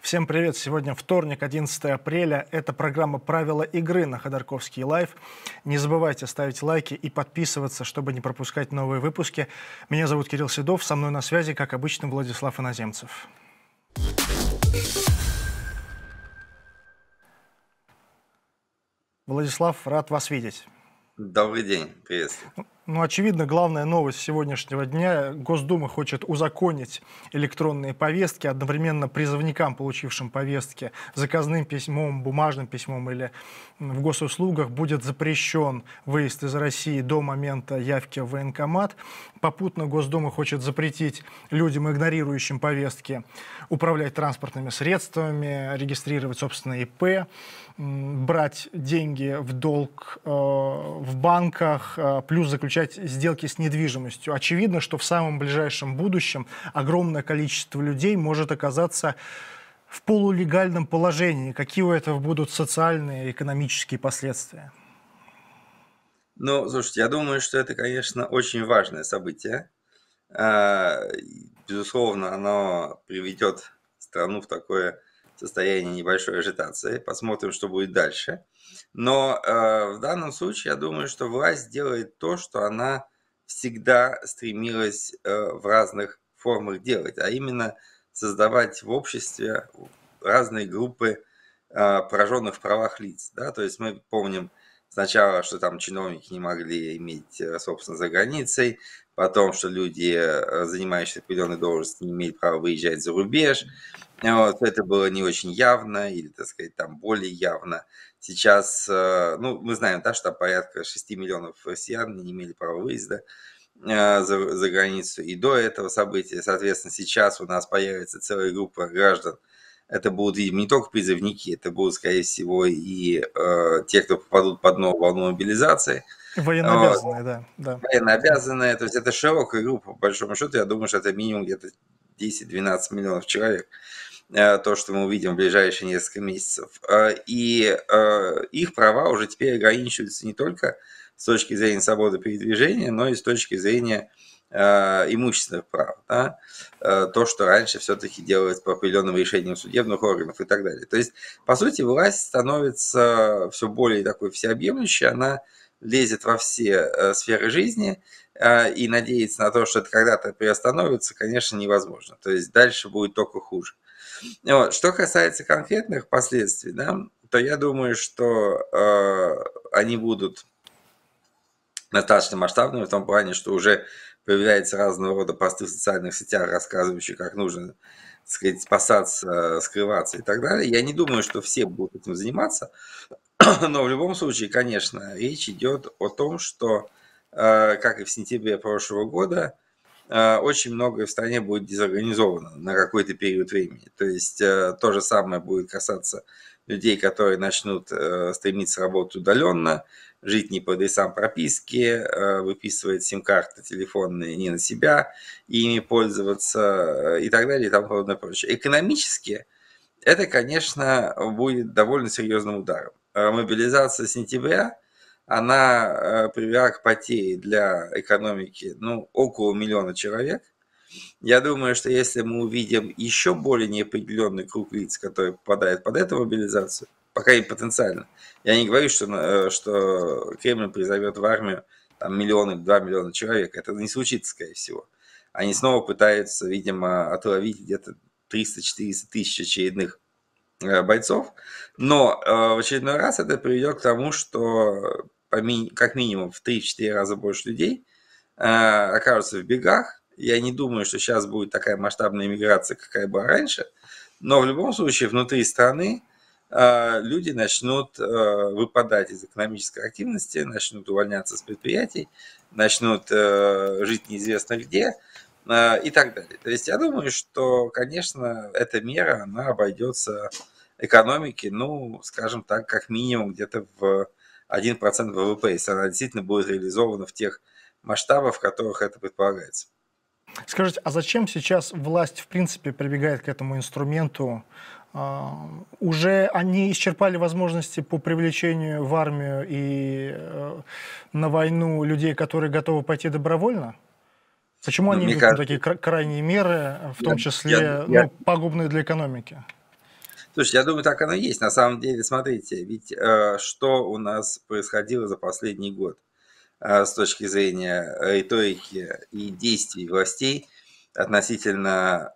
Всем привет! Сегодня вторник, 11 апреля. Это программа «Правила игры» на Ходорковский LIVE. Не забывайте ставить лайки и подписываться, чтобы не пропускать новые выпуски. Меня зовут Кирилл Седов. Со мной на связи, как обычно, Владислав Иноземцев. Владислав, рад вас видеть. Добрый день, приветствую. Ну, очевидно, главная новость сегодняшнего дня. Госдума хочет узаконить электронные повестки. Одновременно призывникам, получившим повестки заказным письмом, бумажным письмом или в госуслугах, будет запрещен выезд из России до момента явки в военкомат. Попутно Госдума хочет запретить людям, игнорирующим повестки, управлять транспортными средствами, регистрировать собственное ИП, брать деньги в долг в банках, плюс заключать сделки с недвижимостью. Очевидно, что в самом ближайшем будущем огромное количество людей может оказаться в полулегальном положении. Какие у этого будут социальные и экономические последствия? Ну, слушайте, я думаю, что это, конечно, очень важное событие. Безусловно, оно приведет страну в такое состояние небольшой ажитации. Посмотрим, что будет дальше. Но в данном случае, я думаю, что власть делает то, что она всегда стремилась в разных формах делать, а именно создавать в обществе разные группы пораженных в правах лиц. Да? То есть мы помним сначала, что там чиновники не могли иметь, собственно, за границей, потом, что люди, занимающиеся определенной должностью, не имеют права выезжать за рубеж. Вот, это было не очень явно или, так сказать, там более явно. Сейчас, ну, мы знаем, да, что порядка 6 миллионов россиян не имели права выезда за границу. И до этого события, соответственно, сейчас у нас появится целая группа граждан. Это будут, видимо, не только призывники, это будут, скорее всего, и те, кто попадут под новую волну мобилизации. Военнообязанные, да. Военнообязанные, то есть это широкая группа, по большому счету, я думаю, что это минимум где-то 10-12 миллионов человек, то, что мы увидим в ближайшие несколько месяцев. И их права уже теперь ограничиваются не только с точки зрения свободы передвижения, но и с точки зрения имущественных прав, да? То, что раньше все-таки делалось по определенным решениям судебных органов и так далее. То есть, по сути, власть становится все более такой всеобъемлющей, она лезет во все сферы жизни, и надеяться на то, что это когда-то приостановится, конечно, невозможно. То есть дальше будет только хуже. Вот. Что касается конкретных последствий, да, то я думаю, что они будут достаточно масштабными в том плане, что уже появляются разного рода посты в социальных сетях, рассказывающие, как нужно, так сказать, спасаться, скрываться и так далее. Я не думаю, что все будут этим заниматься, но в любом случае, конечно, речь идет о том, что, как и в сентябре прошлого года, очень многое в стране будет дезорганизовано на какой-то период времени. То есть то же самое будет касаться людей, которые начнут стремиться работать удаленно, жить не по адресам прописки, выписывать сим-карты телефонные не на себя, ими пользоваться и так далее и тому подобное прочее. Экономически это, конечно, будет довольно серьезным ударом. Мобилизация сентября, она привела к потере для экономики, ну, около миллиона человек. Я думаю, что если мы увидим еще более неопределенный круг лиц, которые попадают под эту мобилизацию, пока и потенциально, я не говорю, что Кремль призовет в армию там, миллион или 2 миллиона человек, это не случится, скорее всего. Они снова пытаются, видимо, отловить где-то 300-400 тысяч очередных бойцов, но в очередной раз это приведет к тому, что как минимум в 3-4 раза больше людей окажутся в бегах. Я не думаю, что сейчас будет такая масштабная миграция, какая была раньше, но в любом случае внутри страны люди начнут выпадать из экономической активности, начнут увольняться с предприятий, начнут жить неизвестно где и так далее. То есть я думаю, что, конечно, эта мера, она обойдется экономике, ну, скажем так, как минимум где-то в 1% ВВП, если она действительно будет реализована в тех масштабах, в которых это предполагается. Скажите, а зачем сейчас власть, в принципе, прибегает к этому инструменту? Уже они исчерпали возможности по привлечению в армию и на войну людей, которые готовы пойти добровольно? Почему они идут на такие крайние меры, в том числе пагубные для экономики? Слушайте, я думаю, так оно и есть. На самом деле, смотрите, ведь что у нас происходило за последний год с точки зрения риторики и действий властей относительно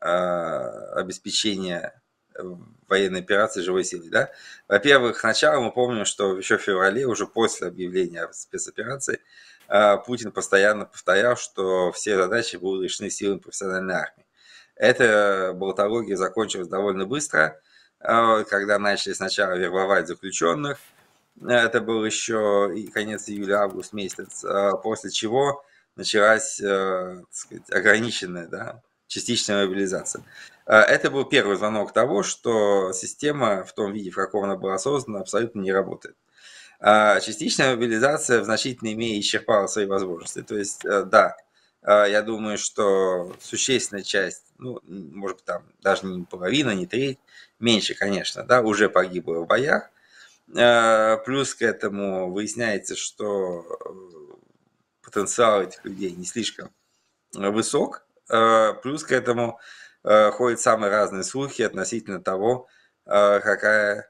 обеспечения военной операции живой силой. Да? Во-первых, сначала мы помним, что еще в феврале, уже после объявления спецоперации, Путин постоянно повторял, что все задачи будут решены силами профессиональной армии. Эта болтология закончилась довольно быстро, когда начали сначала вербовать заключенных. Это был еще конец июля-август месяц, после чего началась, так сказать, ограниченная, да, частичная мобилизация. Это был первый звонок того, что система в том виде, в каком она была создана, абсолютно не работает. Частичная мобилизация в значительной мере исчерпала свои возможности. То есть, да, я думаю, что существенная часть, ну, может быть, там даже не половина, не треть, меньше, конечно, да, уже погибла в боях. Плюс к этому выясняется, что потенциал этих людей не слишком высок. Плюс к этому ходят самые разные слухи относительно того, какая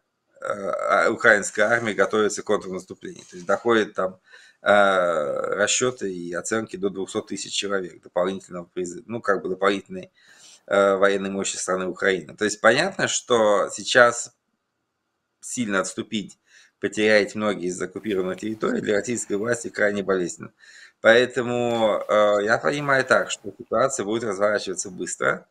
украинская армия готовится к контрнаступлению. То есть доходят там расчеты и оценки до 200 тысяч человек дополнительного, ну, как бы дополнительной военной мощи страны Украины. То есть понятно, что сейчас сильно отступить, потерять многие из оккупированных территорий для российской власти крайне болезненно. Поэтому я понимаю так, что ситуация будет разворачиваться быстро.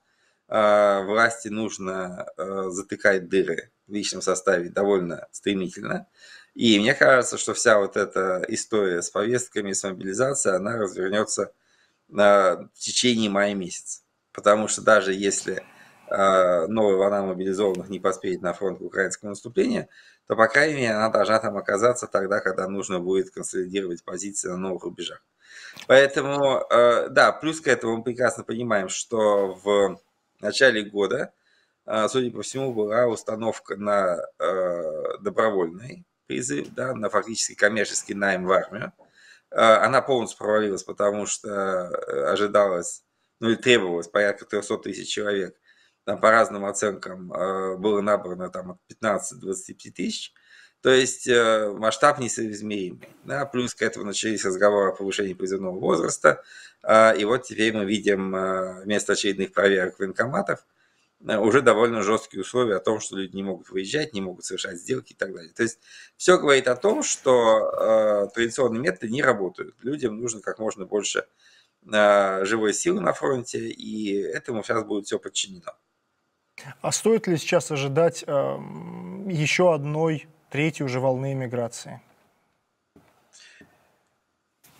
Власти нужно затыкать дыры в личном составе довольно стремительно. И мне кажется, что вся вот эта история с повестками, с мобилизацией, она развернется в течение мая месяца. Потому что даже если новая волна мобилизованных не поспеет на фронт украинского наступления, то, по крайней мере, она должна там оказаться тогда, когда нужно будет консолидировать позиции на новых рубежах. Поэтому, да, плюс к этому мы прекрасно понимаем, что в начале года, судя по всему, была установка на добровольный призыв, да, на фактически коммерческий найм в армию. Она полностью провалилась, потому что ожидалось, ну или требовалось порядка 300 тысяч человек. Там, по разным оценкам, было набрано там, от 15 до 25 тысяч. То есть масштаб несоизмеримый. Да? Плюс к этому начались разговоры о повышении призывного возраста. И вот теперь мы видим вместо очередных проверок военкоматов уже довольно жесткие условия о том, что люди не могут выезжать, не могут совершать сделки и так далее. То есть все говорит о том, что традиционные методы не работают. Людям нужно как можно больше живой силы на фронте, и этому сейчас будет все подчинено. А стоит ли сейчас ожидать еще одной, третьей уже волны эмиграции?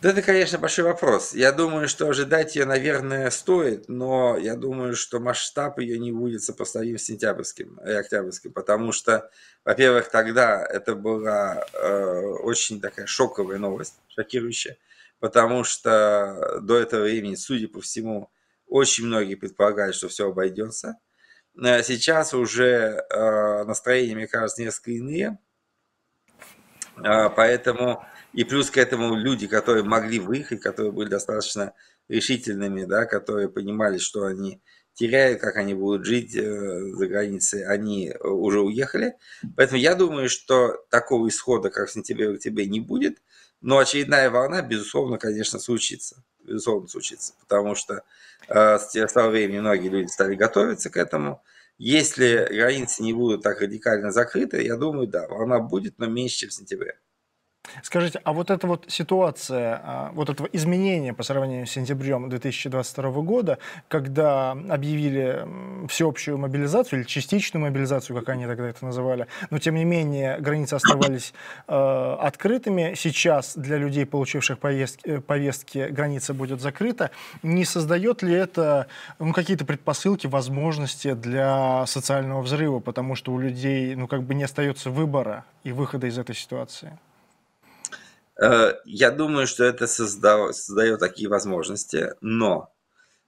Да, это, конечно, большой вопрос. Я думаю, что ожидать ее, наверное, стоит, но я думаю, что масштаб ее не будет сопоставим с сентябрьским и октябрьским, потому что, во-первых, тогда это была очень такая шоковая новость, шокирующая, потому что до этого времени, судя по всему, очень многие предполагают, что все обойдется. Сейчас уже настроения, мне кажется, несколько иные, поэтому и плюс к этому люди, которые могли выехать, которые были достаточно решительными, да, которые понимали, что они теряют, как они будут жить за границей, они уже уехали. Поэтому я думаю, что такого исхода, как в сентябре-октябре, не будет, но очередная волна, безусловно, конечно, случится. Безусловно, случится, потому что с того времени многие люди стали готовиться к этому. Если границы не будут так радикально закрыты, я думаю, да, волна будет, но меньше, чем в сентябре. Скажите, а вот эта вот ситуация, вот это изменение по сравнению с сентябрем 2022 года, когда объявили всеобщую мобилизацию или частичную мобилизацию, как они тогда это называли, но тем не менее границы оставались открытыми, сейчас для людей, получивших повестки, граница будет закрыта, не создает ли это, ну, какие-то предпосылки, возможности для социального взрыва, потому что у людей, ну, как бы не остается выбора и выхода из этой ситуации? Я думаю, что это создает такие возможности, но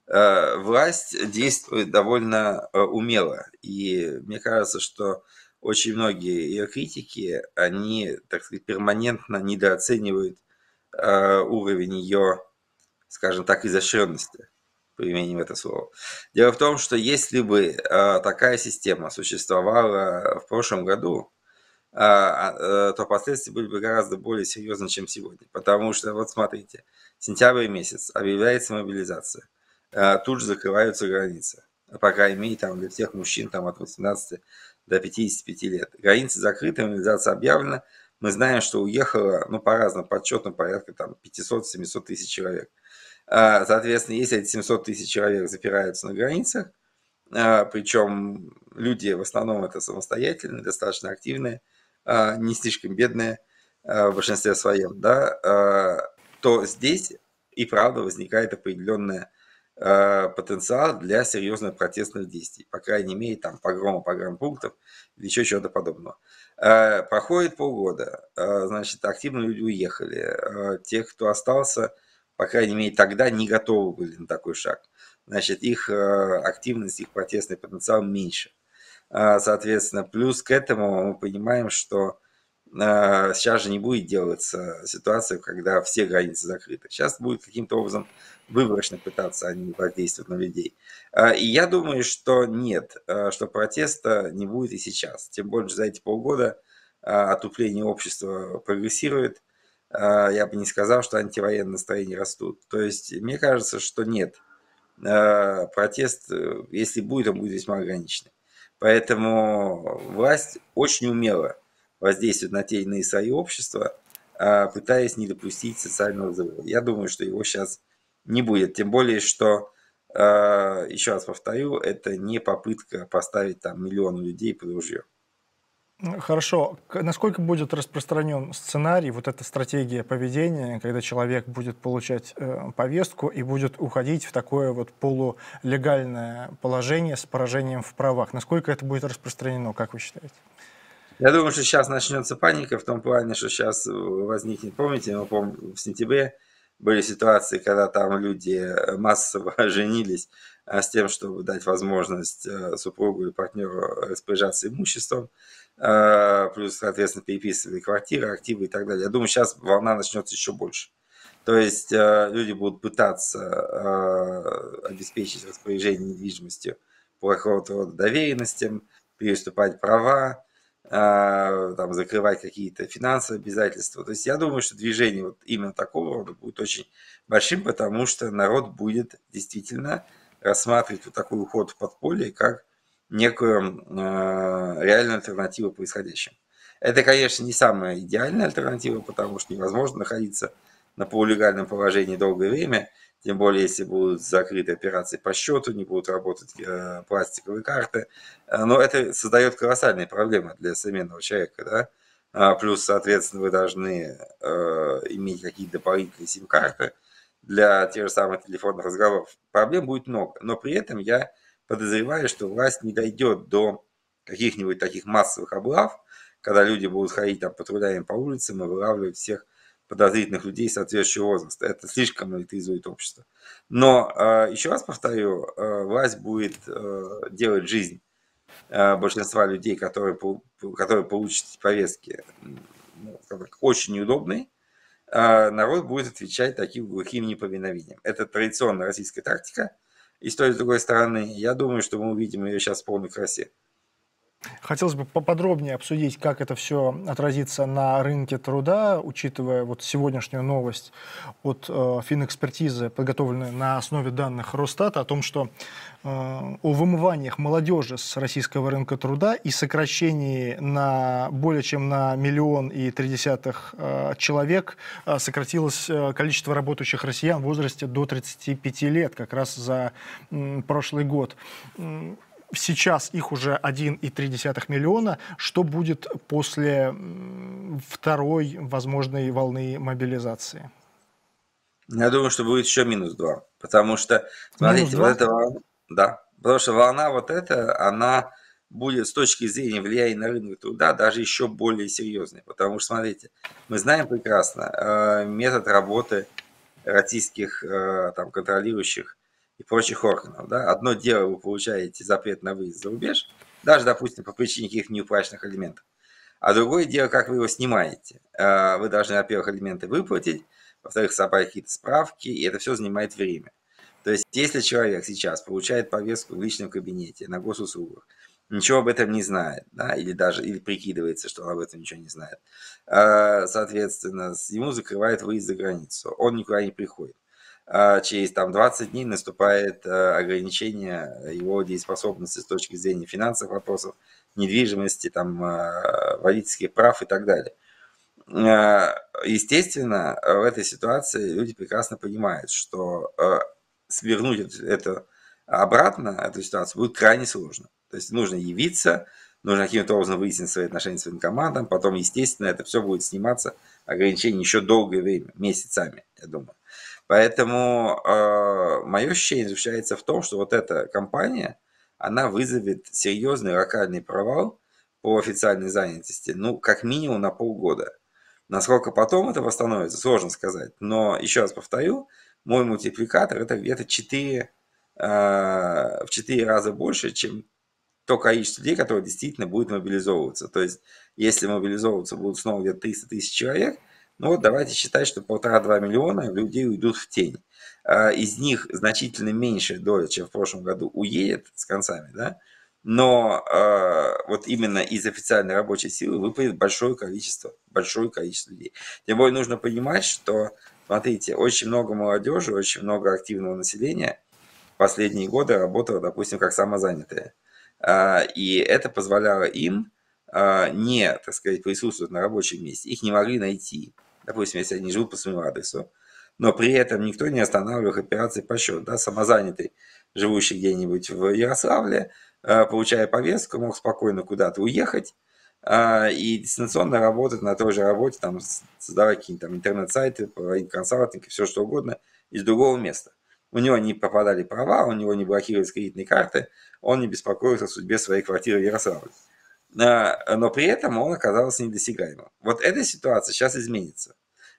власть действует довольно умело. И мне кажется, что очень многие ее критики, они, так сказать, перманентно недооценивают уровень ее, скажем так, изощренности. применим это слово. Дело в том, что если бы такая система существовала в прошлом году, то последствия были бы гораздо более серьезны, чем сегодня. Потому что, вот смотрите, сентябрь месяц, объявляется мобилизация, тут же закрываются границы, по крайней мере, там, для всех мужчин там, от 18 до 55 лет. Границы закрыты, мобилизация объявлена. Мы знаем, что уехало, ну, по разным подсчетам, порядка 500-700 тысяч человек. Соответственно, если эти 700 тысяч человек запираются на границах, причем люди в основном это самостоятельные, достаточно активные, не слишком бедные в большинстве своем, да, то здесь и правда возникает определенный потенциал для серьезных протестных действий, по крайней мере, там погрома погранпунктов или еще чего-то подобного. Проходит полгода, значит, активно люди уехали. Те, кто остался, по крайней мере, тогда не готовы были на такой шаг. Значит, их активность, их протестный потенциал меньше. Соответственно, плюс к этому мы понимаем, что сейчас же не будет делаться ситуация, когда все границы закрыты. Сейчас будет каким-то образом выборочно пытаться они воздействовать на людей. И я думаю, что нет, что протеста не будет и сейчас. Тем более, за эти полгода отупление общества прогрессирует. Я бы не сказал, что антивоенные настроения растут. То есть, мне кажется, что нет. Протест, если будет, он будет весьма ограниченный. Поэтому власть очень умело воздействует на те или иные слои общества, пытаясь не допустить социального взрыва. Я думаю, что его сейчас не будет. Тем более, что, еще раз повторю, это не попытка поставить там миллион людей под ружье. Хорошо. Насколько будет распространен сценарий, вот эта стратегия поведения, когда человек будет получать повестку и будет уходить в такое вот полулегальное положение с поражением в правах? Насколько это будет распространено, как вы считаете? Я думаю, что сейчас начнется паника в том плане, что сейчас возникнет, помните, мы помним, в сентябре были ситуации, когда там люди массово женились с тем, чтобы дать возможность супругу и партнеру распоряжаться имуществом, плюс, соответственно, переписывали квартиры, активы и так далее. Я думаю, сейчас волна начнется еще больше. То есть люди будут пытаться обеспечить распоряжение недвижимостью по какого-то рода доверенностям, переступать права, там, закрывать какие-то финансовые обязательства. То есть я думаю, что движение вот именно такого рода будет очень большим, потому что народ будет действительно рассматривать вот такой уход в подполье как некую реальную альтернативу происходящему. Это, конечно, не самая идеальная альтернатива, потому что невозможно находиться на полулегальном положении долгое время, тем более, если будут закрыты операции по счету, не будут работать пластиковые карты. Но это создает колоссальные проблемы для современного человека. Да? Плюс, соответственно, вы должны иметь какие-то дополнительные сим-карты для тех же самых телефонных разговоров. Проблем будет много. Но при этом я подозреваю, что власть не дойдет до каких-нибудь таких массовых облав, когда люди будут ходить там, патрулями по улицам и вылавливать всех подозрительных людей соответствующего возраста. Это слишком политизует общество. Но, еще раз повторю, власть будет делать жизнь большинства людей, которые получат повестки, очень неудобной. Народ будет отвечать таким глухим неповиновением. Это традиционная российская тактика. И с той и с другой стороны, я думаю, что мы увидим ее сейчас в полной красе. Хотелось бы поподробнее обсудить, как это все отразится на рынке труда, учитывая вот сегодняшнюю новость от финэкспертизы, подготовленной на основе данных Росстата, о том, что о вымываниях молодежи с российского рынка труда и сокращении на более чем на 1,3 миллиона человек сократилось количество работающих россиян в возрасте до 35 лет, как раз за прошлый год. Сейчас их уже 1,3 миллиона. Что будет после второй возможной волны мобилизации? Я думаю, что будет еще -2. Потому что, смотрите, вот эта волна, да, потому что волна вот эта, она будет с точки зрения влияния на рынок труда даже еще более серьезной. Потому что, смотрите, мы знаем прекрасно метод работы российских там, контролирующих и прочих органов. Да? Одно дело, вы получаете запрет на выезд за рубеж, даже, допустим, по причине каких-то неуплаченных элементов. А другое дело, как вы его снимаете. Вы должны, во-первых, элементы выплатить, во-вторых, собрать какие-то справки, и это все занимает время. То есть, если человек сейчас получает повестку в личном кабинете на госуслугах, ничего об этом не знает, да, или даже прикидывается, что он об этом ничего не знает, соответственно, ему закрывают выезд за границу, он никуда не приходит. Через там 20 дней наступает ограничение его дееспособности с точки зрения финансовых вопросов, недвижимости, там, водительских прав и так далее. Естественно, в этой ситуации люди прекрасно понимают, что свернуть это обратно, эту ситуацию, будет крайне сложно. То есть нужно явиться, нужно каким-то образом выяснить свои отношения с военкоматом, потом, естественно, это все будет сниматься, ограничение еще долгое время, месяцами, я думаю. Поэтому мое ощущение заключается в том, что вот эта кампания, она вызовет серьезный локальный провал по официальной занятости, ну, как минимум на полгода. Насколько потом это восстановится, сложно сказать. Но, еще раз повторю, мой мультипликатор – это где-то в 4 раза больше, чем то количество людей, которые действительно будут мобилизовываться. То есть, если мобилизовываться будут снова где-то 300 тысяч человек, ну вот давайте считать, что 1,5–2 миллиона людей уйдут в тень. Из них значительно меньшая доля, чем в прошлом году, уедет с концами, да? Но вот именно из официальной рабочей силы выпадет большое количество людей. Тем более нужно понимать, что, смотрите, очень много молодежи, очень много активного населения последние годы работало, допустим, как самозанятые. И это позволяло им не, так сказать, присутствовать на рабочем месте. Их не могли найти, допустим, если они живут по своему адресу. Но при этом никто не останавливал операции по счету. Да? Самозанятый, живущий где-нибудь в Ярославле, получая повестку, мог спокойно куда-то уехать и дистанционно работать на той же работе, там, создавать какие-то интернет-сайты, проводить консалтинг, все что угодно, из другого места. У него не попадали права, у него не блокировались кредитные карты, он не беспокоился о судьбе своей квартиры в Ярославле. Но при этом он оказался недосягаемым. Вот эта ситуация сейчас изменится.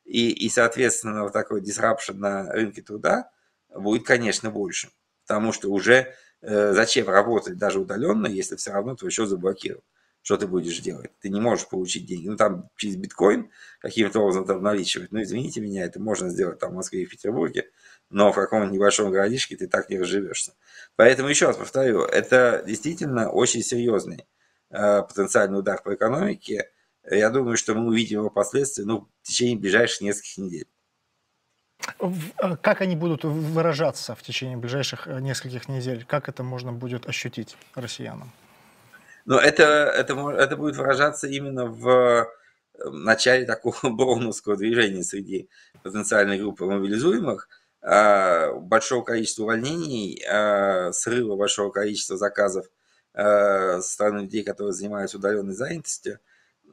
И соответственно, вот такой disruption на рынке труда будет, конечно, больше. Потому что уже зачем работать даже удаленно, если все равно твой счет заблокирован? Что ты будешь делать? Ты не можешь получить деньги. Ну, там через биткоин каким-то образом там наличивать. Ну, извините меня, это можно сделать там в Москве и в Петербурге, но в каком-нибудь небольшом городишке ты так не разживешься. Поэтому, еще раз повторю, это действительно очень серьезный потенциальный удар по экономике. Я думаю, что мы увидим его последствия, ну, в течение ближайших нескольких недель. Как они будут выражаться в течение ближайших нескольких недель? Как это можно будет ощутить россиянам? Ну, это будет выражаться именно в начале такого броуновского движения среди потенциальной группы мобилизуемых, большого количества увольнений, срыва большого количества заказов со стороны людей, которые занимаются удаленной занятостью.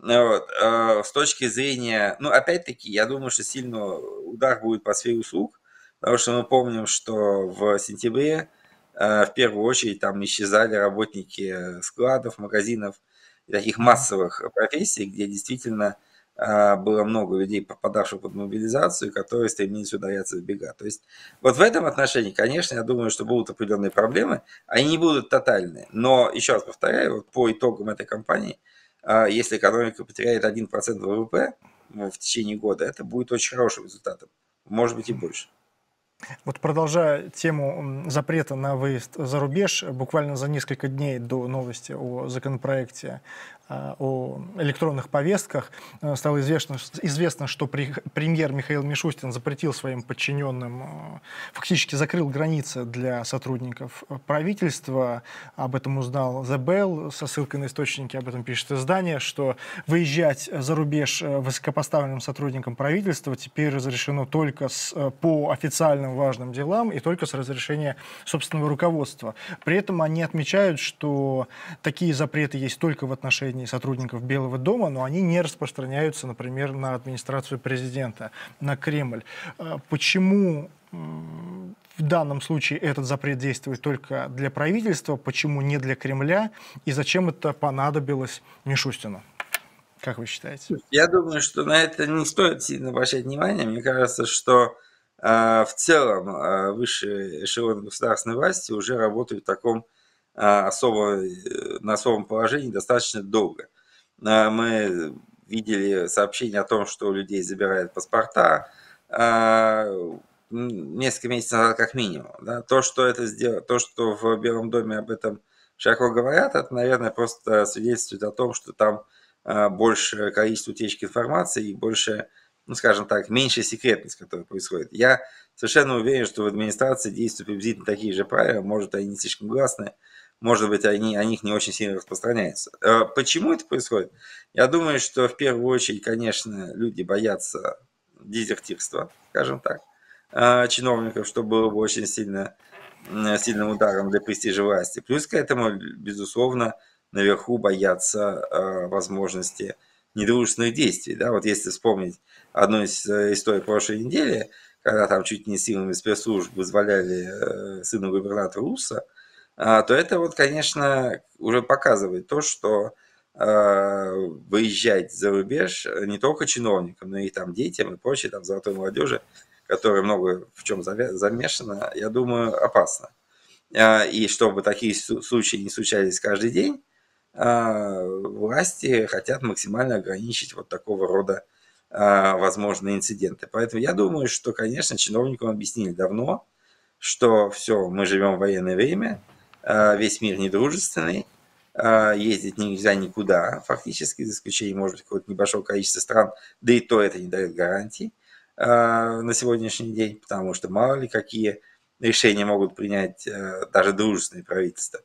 Вот. С точки зрения, ну, опять-таки, я думаю, что сильно удар будет по сфере услуг, потому что мы помним, что в сентябре в первую очередь там исчезали работники складов, магазинов и таких массовых профессий, где действительно было много людей, попадавших под мобилизацию, которые стремились ударяться в бега. То есть вот в этом отношении, конечно, я думаю, что будут определенные проблемы, они не будут тотальные, но, еще раз повторяю, вот по итогам этой кампании, если экономика потеряет 1% ВВП в течение года, это будет очень хорошим результатом, может быть и больше. Вот продолжая тему запрета на выезд за рубеж, буквально за несколько дней до новости о законопроекте о электронных повестках стало известно, что премьер Михаил Мишустин запретил своим подчиненным, фактически закрыл границы для сотрудников правительства. Об этом узнал The Bell, со ссылкой на источники, об этом пишет издание, что выезжать за рубеж высокопоставленным сотрудникам правительства теперь разрешено только по официальным важным делам и только с разрешения собственного руководства. При этом они отмечают, что такие запреты есть только в отношении сотрудников Белого дома, но они не распространяются, например, на администрацию президента, на Кремль. Почему в данном случае этот запрет действует только для правительства, почему не для Кремля, и зачем это понадобилось Мишустину? Как вы считаете? Я думаю, что на это не стоит сильно обращать внимание. Мне кажется, что в целом высшие эшелоны государственной власти уже работают в таком на особом положении достаточно долго. Мы видели сообщения о том, что у людей забирают паспорта, несколько месяцев назад как минимум. Да? То, что это сделать, то, что в Белом доме об этом широко говорят, это, наверное, просто свидетельствует о том, что там больше количество утечки информации и больше, ну, скажем так, меньшая секретность, которая происходит. Я совершенно уверен, что в администрации действуют приблизительно такие же правила, может, они не слишком гласные, может быть, они о них не очень сильно распространяются. Почему это происходит? Я думаю, что в первую очередь, конечно, люди боятся дезертирства, скажем так, чиновников, что было бы очень сильным ударом для престижа власти. Плюс к этому, безусловно, наверху боятся возможности недружественных действий. Да? Вот если вспомнить одну из историй прошлой недели, когда там чуть не силами спецслужб вызволяли сына губернатора Уса, то это, вот, конечно, уже показывает то, что выезжать за рубеж не только чиновникам, но и там детям и прочей там, золотой молодежи, которая много в чем замешана, я думаю, опасно. И чтобы такие случаи не случались каждый день, власти хотят максимально ограничить вот такого рода возможные инциденты. Поэтому я думаю, что, конечно, чиновникам объяснили давно, что все, мы живем в военное время, весь мир недружественный, ездить нельзя никуда, фактически, за исключением, может быть, какого-то небольшого количества стран, да и то это не дает гарантий на сегодняшний день, потому что мало ли какие решения могут принять даже дружественные правительства.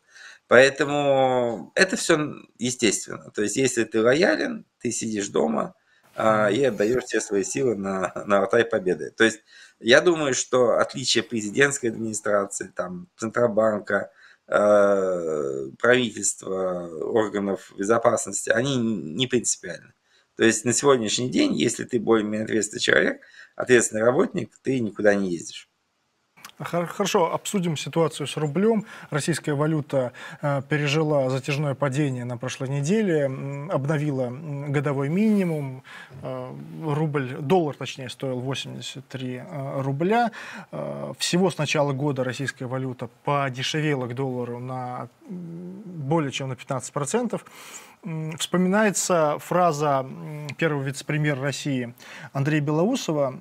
Поэтому это все естественно. То есть если ты лоялен, ты сидишь дома и отдаешь все свои силы на алтай победы. То есть я думаю, что отличие президентской администрации, там, Центробанка, правительства, органов безопасности, они не принципиальны. То есть на сегодняшний день, если ты более-менее ответственный человек, ответственный работник, ты никуда не ездишь. Хорошо, обсудим ситуацию с рублем. Российская валюта пережила затяжное падение на прошлой неделе, обновила годовой минимум. Доллар, точнее, стоил 83 рубля. Всего с начала года российская валюта подешевела к доллару на более чем на 15%. Вспоминается фраза первого вице-премьера России Андрея Белоусова,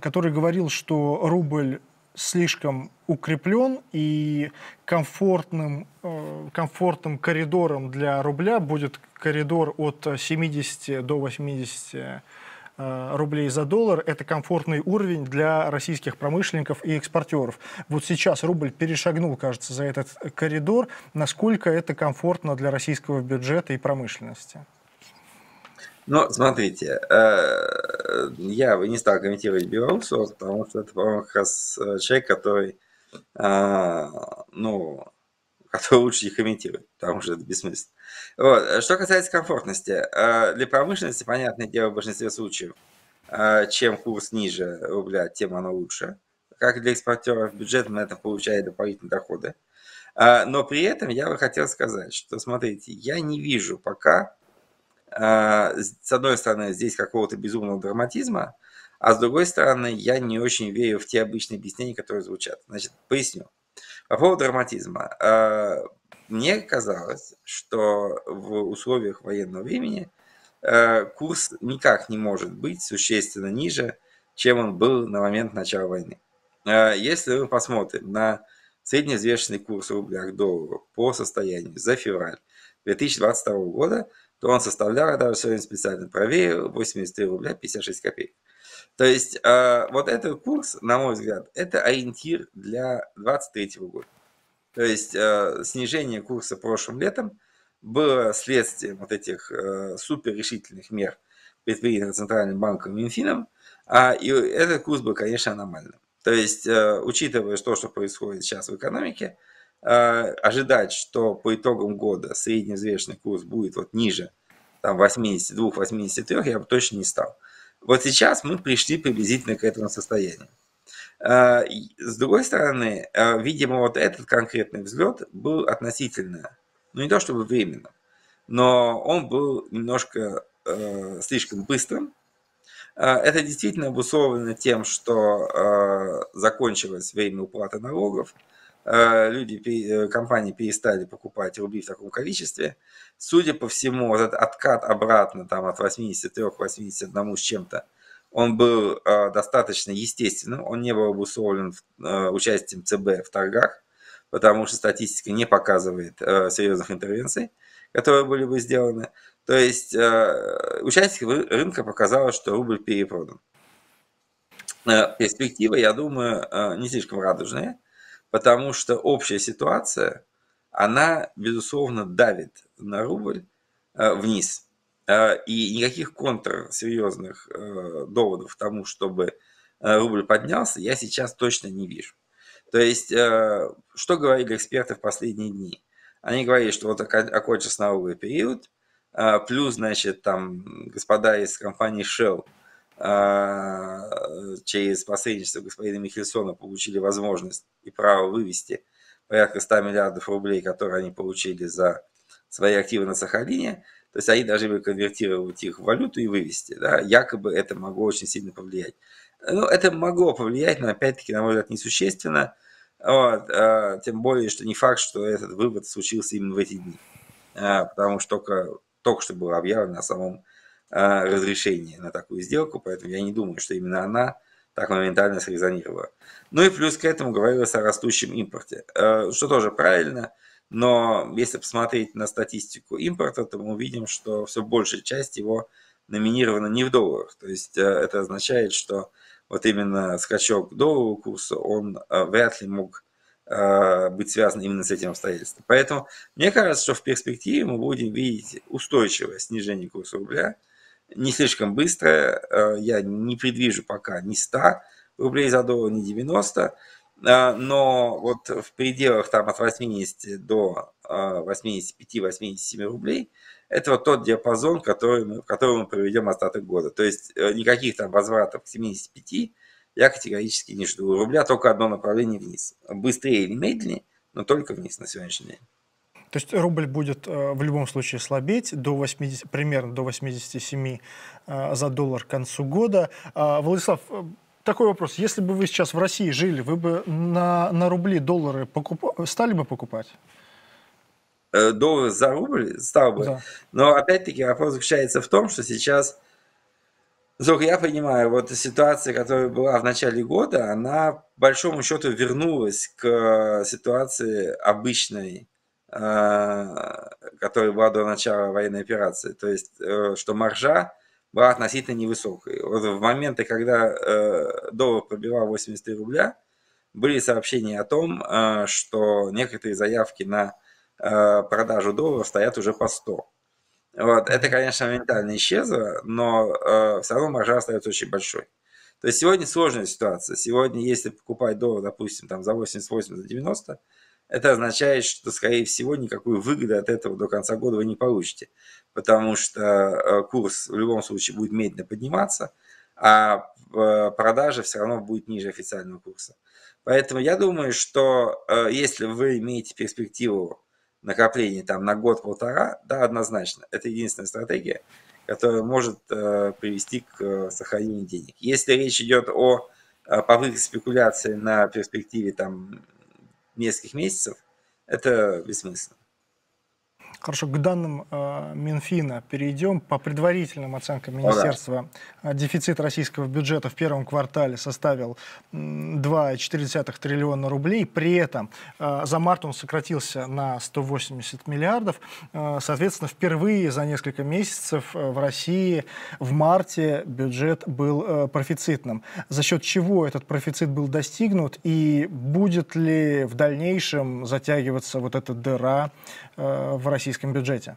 который говорил, что рубль слишком укреплен и комфортным коридором для рубля будет коридор от 70 до 80 рублей за доллар. Это комфортный уровень для российских промышленников и экспортеров. Вот сейчас рубль перешагнул, кажется, за этот коридор. Насколько это комфортно для российского бюджета и промышленности? Ну, смотрите, я бы не стал комментировать Белоусова, потому что это, по-моему, как раз человек, который, ну, который лучше не комментирует, потому что это бессмысленно. Вот. Что касается комфортности, для промышленности, понятное дело, в большинстве случаев, чем курс ниже рубля, тем оно лучше. Как и для экспортеров, бюджет на это получает дополнительные доходы. Но при этом я бы хотел сказать, что, смотрите, я не вижу пока, с одной стороны, здесь какого-то безумного драматизма, а с другой стороны, я не очень верю в те обычные объяснения, которые звучат. Значит, поясню. По поводу драматизма. Мне казалось, что в условиях военного времени курс никак не может быть существенно ниже, чем он был на момент начала войны. Если мы посмотрим на средневзвешенный курс рубля к доллару по состоянию за февраль 2022 года, то он составлял, я даже сегодня специально проверил, 83 рубля 56 копеек. То есть вот этот курс, на мой взгляд, это ориентир для 2023 года. То есть снижение курса прошлым летом было следствием вот этих суперрешительных мер, предпринятых Центральным банком и Минфином, и этот курс был, конечно, аномальным. То есть, учитывая то, что происходит сейчас в экономике, ожидать, что по итогам года средневзвешенный курс будет вот ниже 82-83, я бы точно не стал. Вот сейчас мы пришли приблизительно к этому состоянию. С другой стороны, видимо, вот этот конкретный взлет был относительно, ну не то чтобы временным, но он был немножко слишком быстрым. Это действительно обусловлено тем, что закончилось время уплаты налогов, люди, компании перестали покупать рубли в таком количестве. Судя по всему, этот откат обратно там, от 83 к 81 с чем-то он был достаточно естественным, он не был обусловлен участием ЦБ в торгах, потому что статистика не показывает серьезных интервенций, которые были бы сделаны. То есть участие рынка показало, что рубль перепродан. Перспективы, я думаю, не слишком радужные, потому что общая ситуация, она, безусловно, давит на рубль вниз. И никаких контрсерьезных доводов к тому, чтобы рубль поднялся, я сейчас точно не вижу. То есть, что говорили эксперты в последние дни? Они говорили, что вот окончился налоговый период, плюс, значит, там господа из компании Shell через посредничество господина Михельсона получили возможность и право вывести порядка 100 миллиардов рублей, которые они получили за свои активы на Сахалине. То есть они должны были конвертировать их в валюту и вывести. Да? Якобы это могло очень сильно повлиять. Ну, это могло повлиять, но, опять-таки, на мой взгляд, несущественно. Вот. Тем более, что не факт, что этот вывод случился именно в эти дни. Потому что только что было объявлено о самом разрешении на такую сделку. Поэтому я не думаю, что именно она так моментально срезонировала. Ну и плюс к этому говорилось о растущем импорте. Что тоже правильно. Но если посмотреть на статистику импорта, то мы увидим, что все большая часть его номинирована не в долларах. То есть это означает, что вот именно скачок к долларовому курсу, он вряд ли мог быть связан именно с этим обстоятельством. Поэтому мне кажется, что в перспективе мы будем видеть устойчивое снижение курса рубля, не слишком быстрое. Я не предвижу пока ни 100 рублей за доллар, ни 90. Но вот в пределах там, от 80 до 85-87 рублей это вот тот диапазон, в котором мы проведем остаток года. То есть никаких там возвратов к 75 я категорически не жду. У рубля только одно направление вниз. Быстрее или медленнее, но только вниз на сегодняшний день. То есть рубль будет в любом случае слабеть до 80, примерно до 87 за доллар к концу года. Владислав, такой вопрос. Если бы вы сейчас в России жили, вы бы на рубли, доллары стали бы покупать? Доллары за рубль стал бы. Да. Но опять-таки вопрос заключается в том, что сейчас, насколько я понимаю, вот ситуация, которая была в начале года, она по большому счету вернулась к ситуации обычной, которая была до начала военной операции. То есть, что маржа была относительно невысокой. Вот в моменты, когда доллар пробивал 83 рубля, были сообщения о том, что некоторые заявки на продажу доллара стоят уже по 100. Вот. Это, конечно, моментально исчезло, но все равно маржа остается очень большой. То есть сегодня сложная ситуация. Сегодня, если покупать доллар, допустим, там, за 88, за 90, это означает, что, скорее всего, никакой выгоды от этого до конца года вы не получите, потому что курс в любом случае будет медленно подниматься, а продажа все равно будет ниже официального курса. Поэтому я думаю, что если вы имеете перспективу накопления там, на год-полтора, да, однозначно, это единственная стратегия, которая может привести к сохранению денег. Если речь идет о попытке спекуляции на перспективе там, нескольких месяцев, это бессмысленно. Хорошо, к данным Минфина перейдем. По предварительным оценкам министерства, дефицит российского бюджета в первом квартале составил 2,4 триллиона рублей. При этом за март он сократился на 180 миллиардов. Соответственно, впервые за несколько месяцев в России в марте бюджет был профицитным. За счет чего этот профицит был достигнут и будет ли в дальнейшем затягиваться вот эта дыра в России? Бюджете?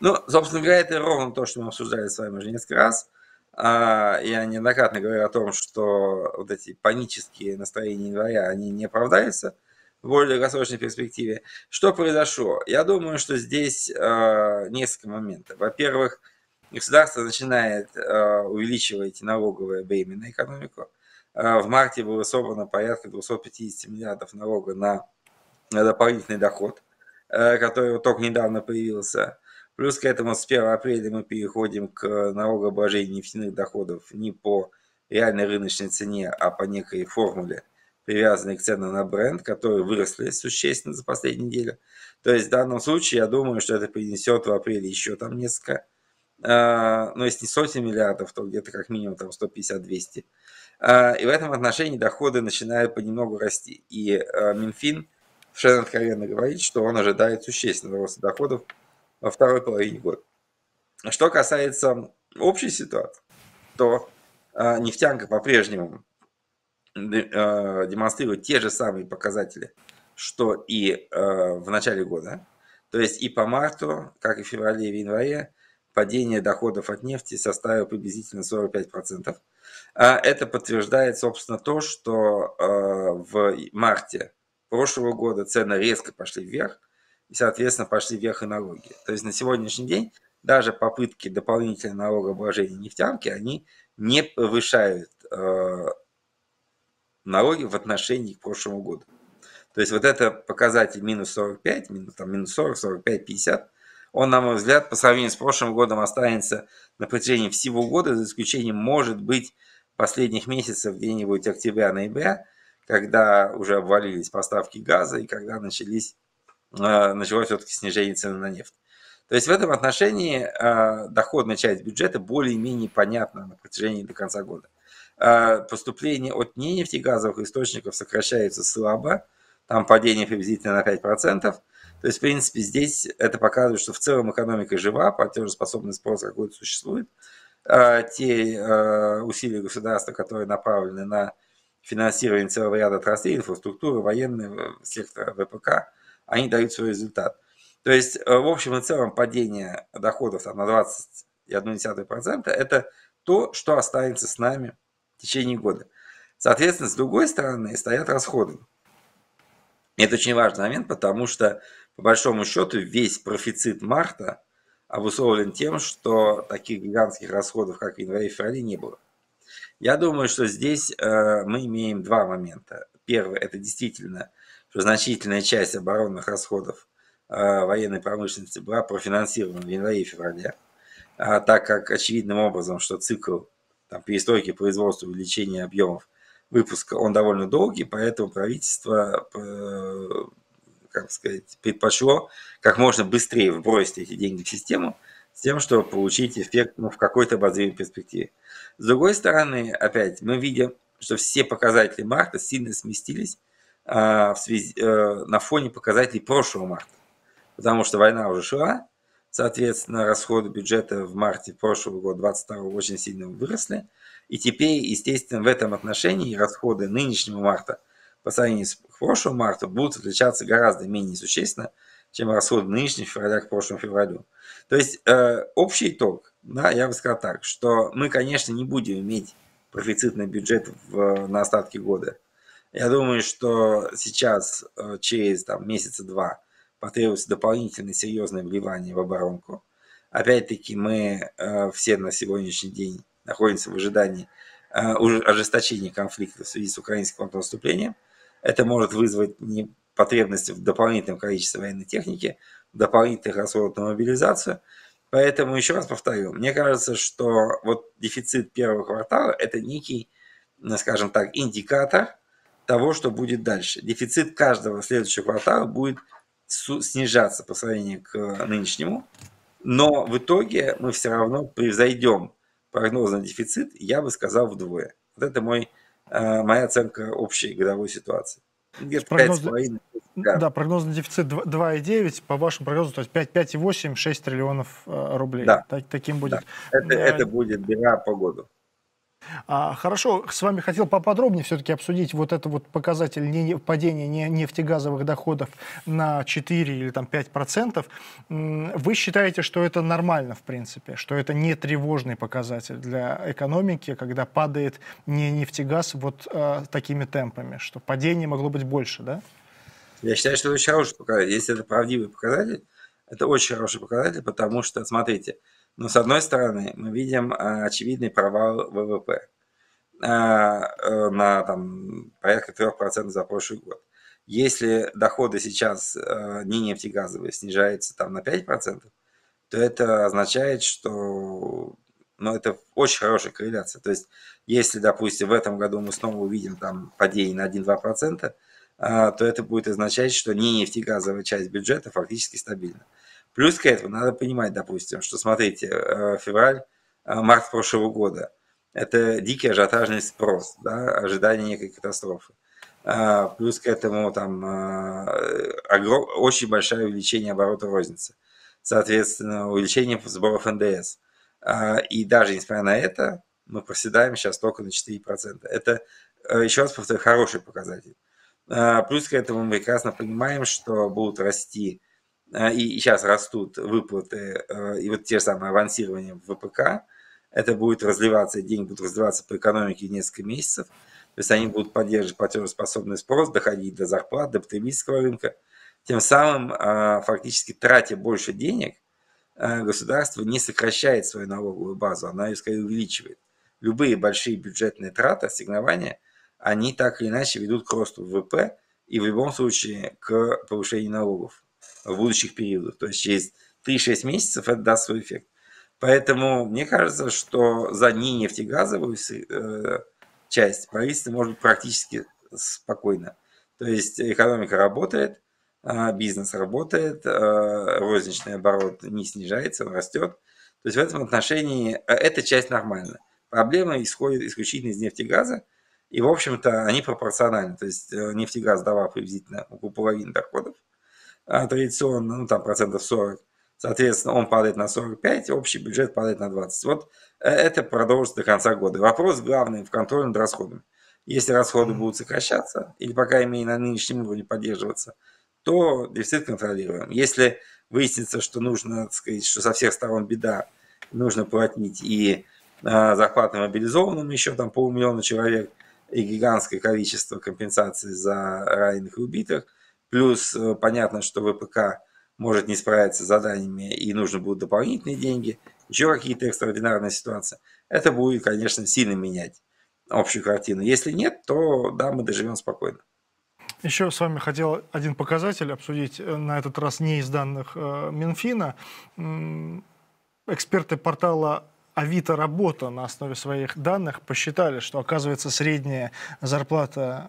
Ну, собственно говоря, это ровно то, что мы обсуждали с вами уже несколько раз. Я неоднократно говорю о том, что вот эти панические настроения января, они не оправдаются в более долгосрочной перспективе. Что произошло? Я думаю, что здесь несколько моментов. Во-первых, государство начинает увеличивать налоговое бремя на экономику. В марте было собрано порядка 250 миллиардов налога на дополнительный доход, который только недавно появился. Плюс к этому с 1 апреля мы переходим к налогообложению нефтяных доходов не по реальной рыночной цене, а по некой формуле, привязанной к ценам на бренд, которые выросли существенно за последние недели. То есть в данном случае я думаю, что это принесет в апреле еще там несколько ну если не сотен миллиардов, то где-то как минимум там 150-200. И в этом отношении доходы начинают понемногу расти. И Минфин совершенно откровенно говорит, что он ожидает существенного роста доходов во второй половине года. Что касается общей ситуации, то нефтянка по-прежнему демонстрирует те же самые показатели, что и в начале года. То есть и по марту, как и в феврале и в январе, падение доходов от нефти составило приблизительно 45%. Это подтверждает, собственно, то, что в марте прошлого года цены резко пошли вверх, и, соответственно, пошли вверх и налоги. То есть на сегодняшний день даже попытки дополнительного налогообложения нефтянки, они не повышают налоги в отношении к прошлому году. То есть вот это показатель минус 45, минус 40, 45, 50, он, на мой взгляд, по сравнению с прошлым годом останется на протяжении всего года, за исключением, может быть, последних месяцев, где-нибудь октября-ноября, когда уже обвалились поставки газа и когда началось все-таки снижение цены на нефть. То есть в этом отношении доходная часть бюджета более-менее понятна на протяжении до конца года. Поступления от ненефтегазовых источников сокращаются слабо, там падение приблизительно на 5%. То есть, в принципе, здесь это показывает, что в целом экономика жива, платежеспособный спрос какой-то существует. Те усилия государства, которые направлены на финансирование целого ряда отраслей, инфраструктуры, военного сектора, ВПК, они дают свой результат. То есть, в общем и целом, падение доходов там, на 21,1% – это то, что останется с нами в течение года. Соответственно, с другой стороны стоят расходы. Это очень важный момент, потому что, по большому счету, весь профицит марта обусловлен тем, что таких гигантских расходов, как в январе и феврале, не было. Я думаю, что здесь мы имеем два момента. Первый – это действительно, что значительная часть оборонных расходов военной промышленности была профинансирована в январе и феврале, так как очевидным образом, что цикл там, перестройки производства, увеличения объемов выпуска, он довольно долгий, поэтому правительство, как сказать, предпочло как можно быстрее вбросить эти деньги в систему с тем, чтобы получить эффект в какой-то обозримой перспективе. С другой стороны, опять, мы видим, что все показатели марта сильно сместились на фоне показателей прошлого марта, потому что война уже шла, соответственно, расходы бюджета в марте прошлого года, 2022, очень сильно выросли. И теперь, естественно, в этом отношении расходы нынешнего марта по сравнению с прошлым мартом будут отличаться гораздо менее существенно, чем расходы нынешнего февраля к прошлому февралю. То есть общий итог, да, я бы сказал так, что мы, конечно, не будем иметь профицитный бюджет на остатки года. Я думаю, что сейчас, через месяца-два, потребуется дополнительное серьезное вливание в оборонку. Опять-таки, мы все на сегодняшний день находимся в ожидании ожесточения конфликта в связи с украинским контрнаступлением. Это может вызвать потребность в дополнительном количестве военной техники, дополнительных расходов на мобилизацию. Поэтому, еще раз повторю, мне кажется, что вот дефицит первого квартала – это некий, скажем так, индикатор того, что будет дальше. Дефицит каждого следующего квартала будет снижаться по сравнению к нынешнему, но в итоге мы все равно превзойдем прогнозный дефицит, я бы сказал, вдвое. Вот это моя оценка общей годовой ситуации. Где-то 5,5. Да, прогнозный дефицит 2,9, по вашему прогнозу, то есть 5,8, 6 триллионов рублей. Да. Таким будет. Да. Это будет дыра по году. Хорошо, с вами хотел поподробнее все-таки обсудить вот этот вот показатель падения нефтегазовых доходов на 4 или там 5%. Вы считаете, что это нормально, в принципе, что это не тревожный показатель для экономики, когда падает не нефтегаз вот такими темпами, что падение могло быть больше, да? Я считаю, что это очень хороший показатель. Если это правдивый показатель, это очень хороший показатель, потому что, смотрите, но с одной стороны, мы видим очевидный провал ВВП на порядка 3% за прошлый год. Если доходы сейчас не нефтегазовые снижаются на 5%, то это означает, что это очень хорошая корреляция. То есть, если, допустим, в этом году мы снова увидим падение на 1-2%, то это будет означать, что не нефтегазовая часть бюджета фактически стабильна. Плюс к этому надо понимать, допустим, что, смотрите, февраль, март прошлого года – это дикий ажиотажный спрос, да, ожидание некой катастрофы. Плюс к этому там очень большое увеличение оборота розницы, соответственно, увеличение сборов НДС. И даже несмотря на это, мы проседаем сейчас только на 4%. Это, еще раз повторю, хороший показатель. Плюс к этому мы прекрасно понимаем, что будут расти, и сейчас растут выплаты, и вот те же самые авансирования в ВПК. Это будет разливаться, деньги будут разливаться по экономике несколько месяцев. То есть они будут поддерживать платежеспособный спрос, доходить до зарплат, до потребительского рынка. Тем самым, фактически тратя больше денег, государство не сокращает свою налоговую базу, она ее скорее увеличивает. Любые большие бюджетные траты, ассигнования, они так или иначе ведут к росту ВВП и в любом случае к повышению налогов в будущих периодах. То есть через 3-6 месяцев это даст свой эффект. Поэтому мне кажется, что за ненефтегазовую часть правительство может быть практически спокойно. То есть экономика работает, бизнес работает, розничный оборот не снижается, он растет. То есть в этом отношении эта часть нормальна. Проблема исходит исключительно из нефтегаза, и, в общем-то, они пропорциональны. То есть нефтегаз давал приблизительно около половины доходов традиционно, ну, там, процентов 40. Соответственно, он падает на 45, общий бюджет падает на 20. Вот это продолжится до конца года. Вопрос главный в контроле над расходами. Если расходы будут сокращаться, или, по крайней мере, на нынешнем уровне поддерживаться, то дефицит контролируем. Если выяснится, что нужно, так сказать, что со всех сторон беда, нужно платить и зарплаты мобилизованным еще там 500 000 человек, и гигантское количество компенсаций за раненых и убитых. Плюс понятно, что ВПК может не справиться с заданиями и нужны будут дополнительные деньги, еще какие-то экстраординарные ситуации. Это будет, конечно, сильно менять общую картину. Если нет, то да, мы доживем спокойно. Еще с вами хотел один показатель обсудить, на этот раз не из данных Минфина. Эксперты портала Авито работа на основе своих данных посчитали, что, оказывается, средняя зарплата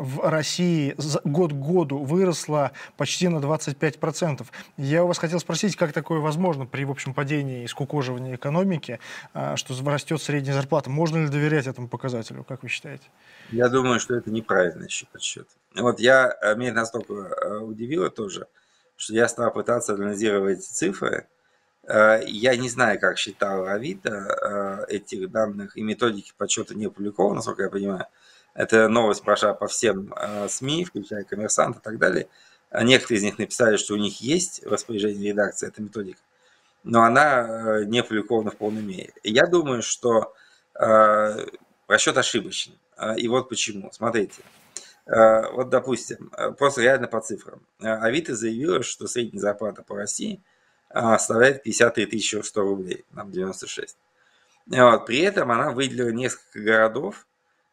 в России год к году выросла почти на 25%. Я у вас хотел спросить, как такое возможно при, в общем, падении и скукоживании экономики, что растет средняя зарплата? Можно ли доверять этому показателю, как вы считаете? Я думаю, что это неправильный подсчет. Вот меня настолько удивило тоже, что я стал пытаться анализировать цифры. Я не знаю, как считала Авито, этих данных и методики подсчета не опубликованы, насколько я понимаю. Это новость прошла по всем СМИ, включая «Коммерсант» и так далее. Некоторые из них написали, что у них есть распоряжение редакции, эта методика, но она не опубликована в полной мере. Я думаю, что расчет ошибочен. И вот почему. Смотрите. Вот, допустим, просто реально по цифрам. Авито заявила, что средняя зарплата по России составляет 53 100 рублей, нам 96. Вот. При этом она выделила несколько городов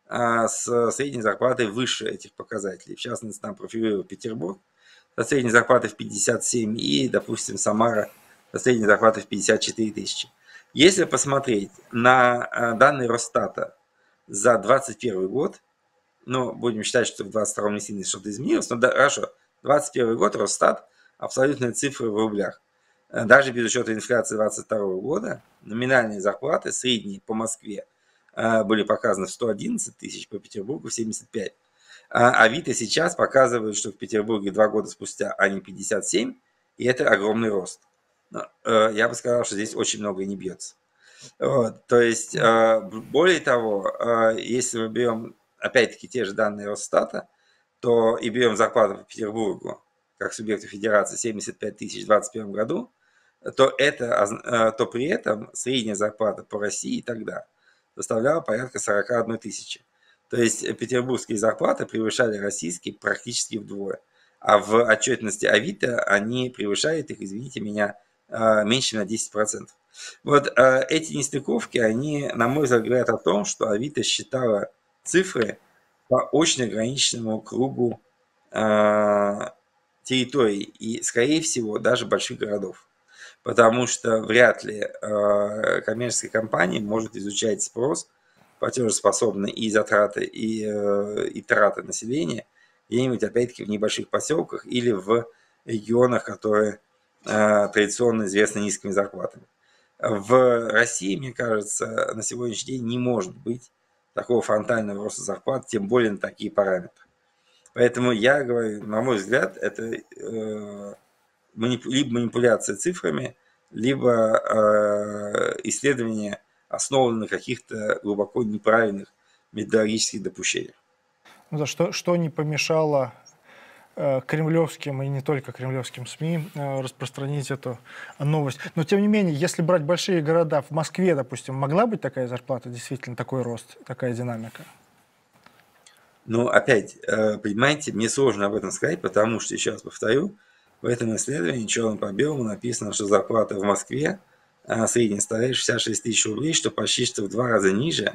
с средней зарплатой выше этих показателей. В частности, там профилировал Петербург со средней зарплатой в 57 и, допустим, Самара со средней зарплатой в 54 000. Если посмотреть на данные Росстата за 2021 год, ну, будем считать, что в 2022 не сильно что-то изменилось, но да, хорошо, 2021 год Росстат, абсолютные цифры в рублях. Даже без учета инфляции 2022 года номинальные зарплаты средние по Москве были показаны в 111 000, по Петербургу в 75. Авито сейчас показывает, что в Петербурге 2 года спустя они 57, и это огромный рост. Я бы сказал, что здесь очень многое не бьется. Вот, то есть, более того, если мы берем, опять-таки, те же данные Росстата, то и берем зарплату по Петербургу как субъекту федерации 75 000 в 2021 году, то при этом средняя зарплата по России тогда составляла порядка 41 000. То есть петербургские зарплаты превышали российские практически вдвое. А в отчетности Авито они превышают их, извините меня, меньше на 10%. Вот эти нестыковки, они, на мой взгляд, говорят о том, что Авито считала цифры по очень ограниченному кругу территорий и, скорее всего, даже больших городов. Потому что вряд ли коммерческая компания может изучать спрос, платежеспособные и затраты, и траты населения где-нибудь, опять-таки, в небольших поселках или в регионах, которые традиционно известны низкими зарплатами. В России, мне кажется, на сегодняшний день не может быть такого фронтального роста зарплат, тем более на такие параметры. Поэтому я говорю, на мой взгляд, это либо манипуляция цифрами, либо исследование основано на каких-то глубоко неправильных методологических допущениях. Ну да, что не помешало кремлевским и не только кремлевским СМИ распространить эту новость. Но тем не менее, если брать большие города, в Москве, допустим, могла быть такая зарплата, действительно такой рост, такая динамика? Ну, опять, понимаете, мне сложно об этом сказать, потому что, еще раз повторю, в этом исследовании черным по белому написано, что зарплата в Москве средняя составляет 66 тысяч рублей, что почти что в 2 раза ниже,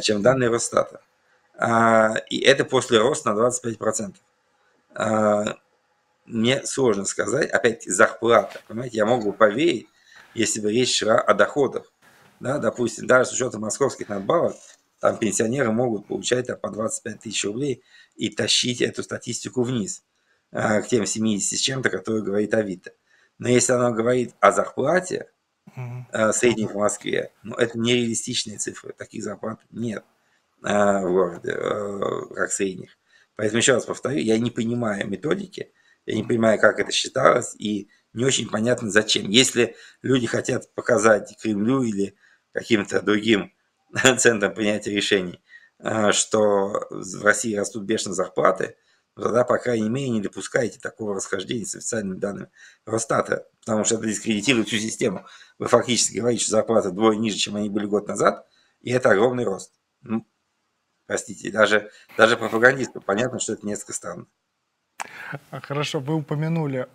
чем данные Росстата. И это после роста на 25%. Мне сложно сказать, опять зарплата, понимаете, я могу поверить, если бы речь шла о доходах, да, допустим, даже с учетом московских надбавок, там пенсионеры могут получать по 25 тысяч рублей и тащить эту статистику вниз, к тем 70 с чем-то, которые говорит Авито. Но если она говорит о зарплате средней в Москве, ну, это нереалистичные цифры, таких зарплат нет в городе, как средних. Поэтому еще раз повторю, я не понимаю методики, я не понимаю, как это считалось, и не очень понятно, зачем. Если люди хотят показать Кремлю или каким-то другим центрам принятия решений, что в России растут бешеные зарплаты, тогда, по крайней мере, не допускайте такого расхождения с официальными данными Росстата, потому что это дискредитирует всю систему. Вы фактически говорите, что зарплаты вдвое ниже, чем они были год назад, и это огромный рост. Простите, даже пропагандисту понятно, что это несколько странно. Хорошо, вы упомянули,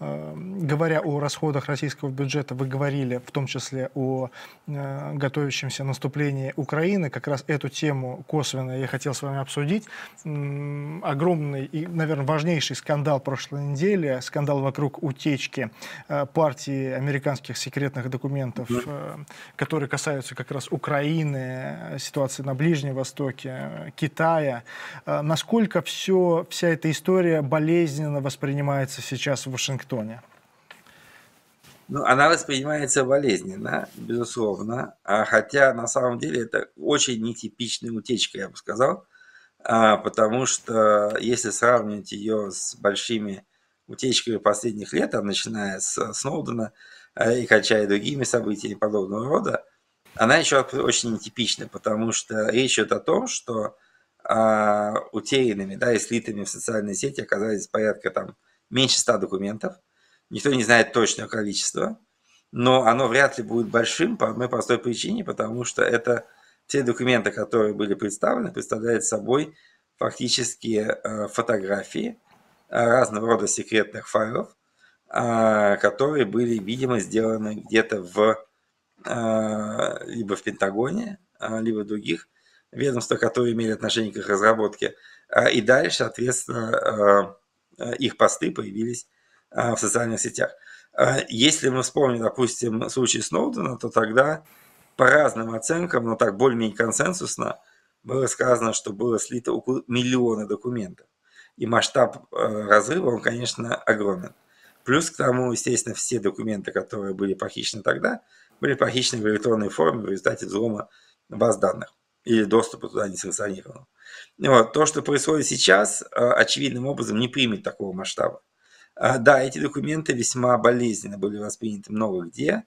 говоря о расходах российского бюджета, вы говорили в том числе о готовящемся наступлении Украины. Как раз эту тему косвенно я хотел с вами обсудить. Огромный и, наверное, важнейший скандал прошлой недели, скандал вокруг утечки партии американских секретных документов, которые касаются как раз Украины, ситуации на Ближнем Востоке, Китая. Насколько вся эта история болезненно воспринимается сейчас в Вашингтоне? Ну, она воспринимается болезненно, безусловно, хотя на самом деле это очень нетипичная утечка, я бы сказал, потому что если сравнивать ее с большими утечками последних лет, начиная с Сноудена и кончая другими событиями подобного рода, она еще очень нетипична, потому что речь идет о том, что утерянными, да, и слитыми в социальные сети оказались порядка там меньше 100 документов. Никто не знает точное количество, но оно вряд ли будет большим по одной простой причине, потому что это все документы, которые были представлены, представляют собой фактически фотографии разного рода секретных файлов, которые были, видимо, сделаны где-то либо в Пентагоне, либо в других ведомства, которые имели отношение к их разработке. И дальше, соответственно, их посты появились в социальных сетях. Если мы вспомним, допустим, случай Сноудена, то тогда по разным оценкам, но так более-менее консенсусно, было сказано, что было слито около 1 000 000 документов. И масштаб разрыва, он, конечно, огромен. Плюс к тому, естественно, все документы, которые были похищены тогда, были похищены в электронной форме в результате взлома баз данных или доступа туда несанкционированного. Вот. То, что происходит сейчас, очевидным образом не примет такого масштаба. Да, эти документы весьма болезненно были восприняты много где,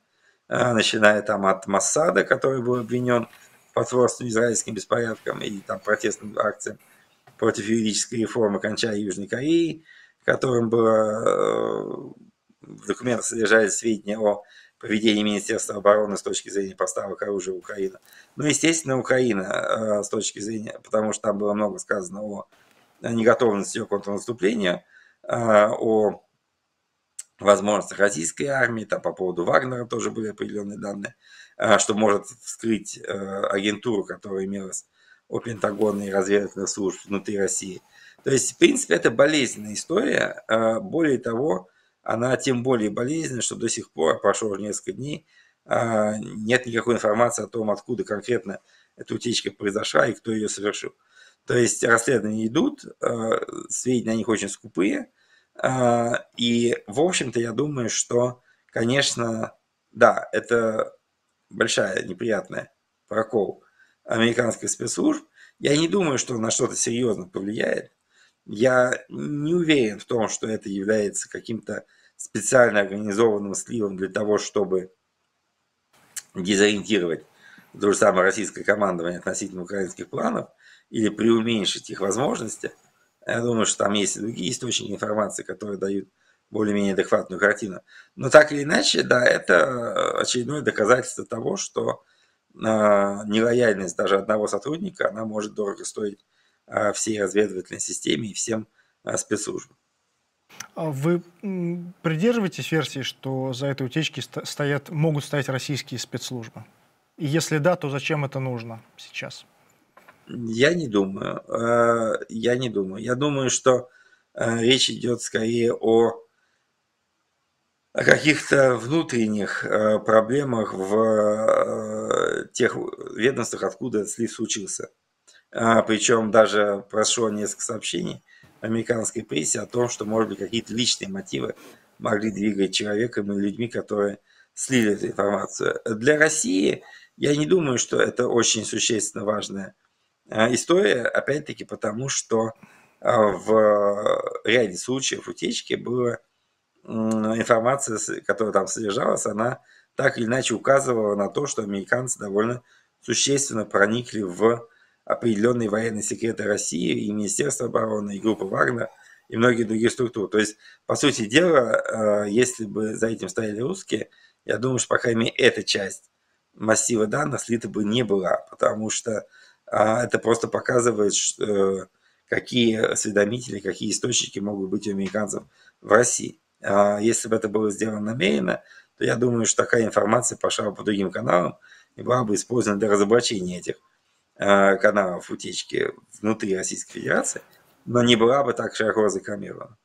начиная там от Моссада, который был обвинен в потворстве израильским беспорядкам и там протестным акциям против юридической реформы, кончая Южной Кореей, в котором в документах содержались сведения о поведение Министерства обороны с точки зрения поставок оружия в Украину. Ну, естественно, Украина с точки зрения, потому что там было много сказано о неготовности ее контрнаступления, о возможностях российской армии, там по поводу Вагнера тоже были определенные данные, что может вскрыть агентуру, которая имелась о Пентагоне и разведывательных служб внутри России. То есть, в принципе, это болезненная история. Более того, она тем более болезненна, что до сих пор, прошло уже несколько дней, нет никакой информации о том, откуда конкретно эта утечка произошла и кто ее совершил. То есть расследования идут, сведения о них очень скупые, И, в общем-то, я думаю, что, конечно, да, это большая неприятная прокол американских спецслужб. Я не думаю, что на что-то серьезно повлияет. Я не уверен в том, что это является каким-то специально организованным сливом для того, чтобы дезориентировать то же самое российское командование относительно украинских планов или преуменьшить их возможности. Я думаю, что там есть и другие источники информации, которые дают более-менее адекватную картину. Но так или иначе, да, это очередное доказательство того, что нелояльность даже одного сотрудника, она может дорого стоить всей разведывательной системе и всем спецслужбам. Вы придерживаетесь версии, что за этой утечки могут стоять российские спецслужбы? И если да, то зачем это нужно сейчас? Я не думаю. Я думаю, что речь идет скорее о каких-то внутренних проблемах в тех ведомствах, откуда этот слив случился. Причем даже прошло несколько сообщений в американской прессе о том, что, может быть, какие-то личные мотивы могли двигать человеком и людьми, которые слили эту информацию. Для России я не думаю, что это очень существенно важная история, опять-таки потому, что в ряде случаев утечки была информация, которая там содержалась, она так или иначе указывала на то, что американцы довольно существенно проникли в определенные военные секреты России, и Министерство обороны, и группа Вагнер, и многие другие структуры. То есть, по сути дела, если бы за этим стояли русские, я думаю, что, по крайней мере, эта часть массива данных слита бы не была, потому что это просто показывает, какие осведомители, какие источники могут быть у американцев в России. Если бы это было сделано намеренно, то я думаю, что такая информация пошла по другим каналам и была бы использована для разоблачения этих каналов утечки внутри Российской Федерации, но не была бы так широко разрекламирована.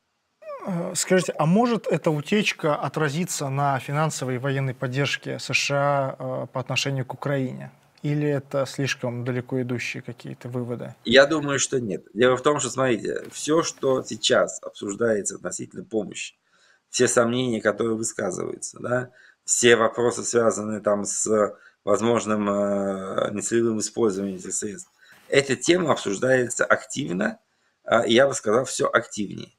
Скажите, а может эта утечка отразиться на финансовой и военной поддержке США по отношению к Украине? Или это слишком далеко идущие какие-то выводы? Я думаю, что нет. Дело в том, что, смотрите, все, что сейчас обсуждается относительно помощи, все сомнения, которые высказываются, да, все вопросы, связанные там с возможным нецелевым использованием этих средств. Эта тема обсуждается активно, и я бы сказал, все активнее.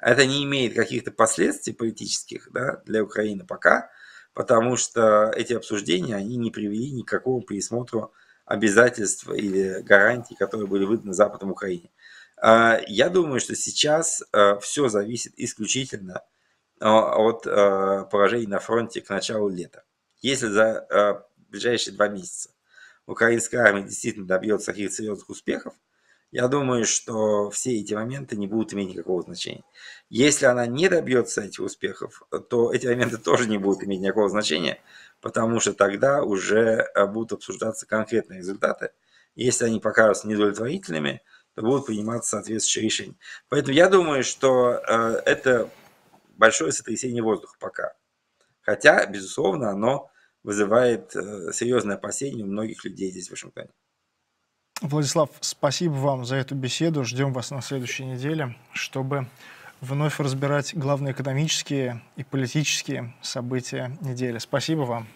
Это не имеет каких-то последствий политических, да, для Украины пока, потому что эти обсуждения, они не привели ни к какому пересмотру обязательств или гарантий, которые были выданы Западом Украине. Я думаю, что сейчас все зависит исключительно от поражений на фронте к началу лета. Если за ближайшие 2 месяца украинская армия действительно добьется каких-то серьезных успехов, я думаю, что все эти моменты не будут иметь никакого значения. Если она не добьется этих успехов, то эти моменты тоже не будут иметь никакого значения, потому что тогда уже будут обсуждаться конкретные результаты. Если они покажутся неудовлетворительными, то будут приниматься соответствующие решения. Поэтому я думаю, что это большое сотрясение воздуха пока. Хотя, безусловно, оно вызывает серьезные опасения у многих людей здесь в Вашингтоне. Владислав, спасибо вам за эту беседу. Ждем вас на следующей неделе, чтобы вновь разбирать главные экономические и политические события недели. Спасибо вам.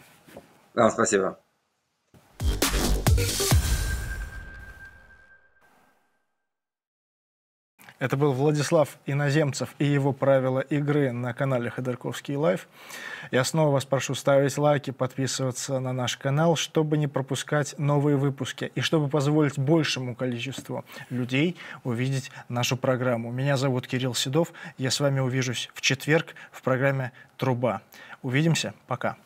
Да, спасибо. Это был Владислав Иноземцев и его «Правила игры» на канале Ходорковский LIVE. Я снова вас прошу ставить лайки, подписываться на наш канал, чтобы не пропускать новые выпуски и чтобы позволить большему количеству людей увидеть нашу программу. Меня зовут Кирилл Седов. Я с вами увижусь в четверг в программе «Труба». Увидимся. Пока.